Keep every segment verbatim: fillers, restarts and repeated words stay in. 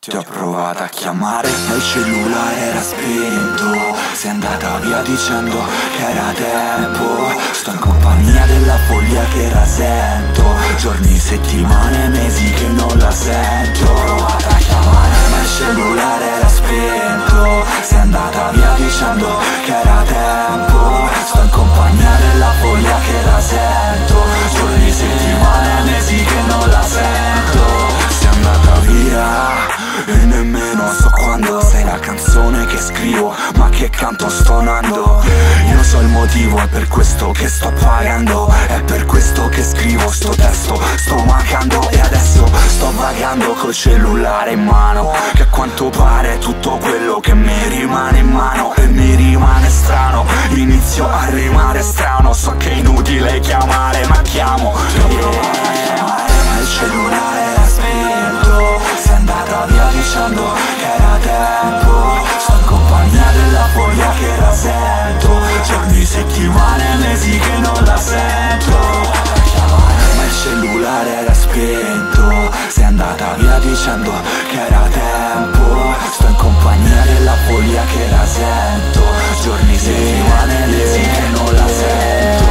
Ti ho provato a chiamare ma il cellulare era spento. Sei andata via dicendo che era tempo. Sto in compagnia della follia che rasento. Giorni, settimane, mesi che non la sento. Ti ho provato a chiamare ma il cellulare era spento. Sei andata via dicendo che era tempo. Sto in compagnia della follia che rasento. Giorni, settimane, mesi che non la sento. Sei andata via e nemmeno so quando. Sei la canzone che scrivo ma che canto stonando. Io so il motivo, è per questo che sto pagando. È per questo che scrivo sto testo, sto mancando. E adesso sto vagando col cellulare in mano, che a quanto pare è tutto quello che mi rimane in mano. E mi rimane strano, inizio a rimare strano. So che è inutile chiamare ma chiamo. Yeah. Il cellulare era spento. Sei andata via dicendo che era tempo. Sto in compagnia della follia che la sento. Giorni, settimane, mesi che non la sento. Ma il cellulare era spento. Sei andata via dicendo che era tempo. Sto in compagnia della follia che la sento. Giorni, settimane, mesi che non la sento.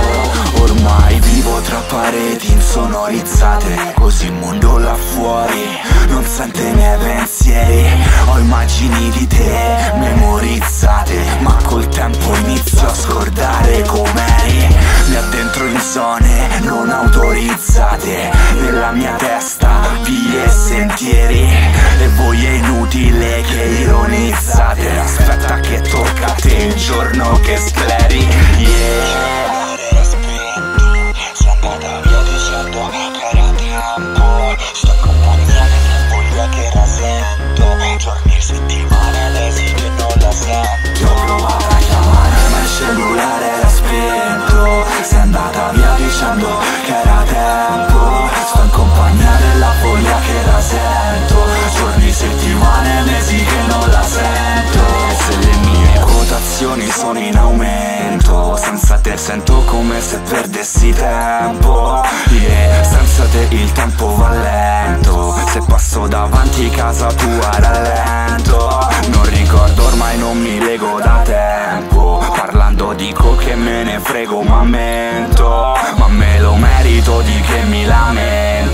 Ormai vivo tra pareti insonorizzate, così il mondo là fuori non sente i miei pensieri. Ho immagini di te memorizzate, ma col tempo inizio a scordare com'eri. Mi addentro in zone non autorizzate, nella mia testa vie e sentieri. E voi è inutile che ironizzate, aspetta che tocca a te il giorno che scleri. Yeah. Sono in aumento, senza te sento come se perdessi tempo. Yeah, senza te il tempo va lento. Se passo davanti casa tua rallento. Non ricordo ormai, non mi lego da tempo. Parlando dico che me ne frego ma mento. Ma me lo merito di che mi lamento.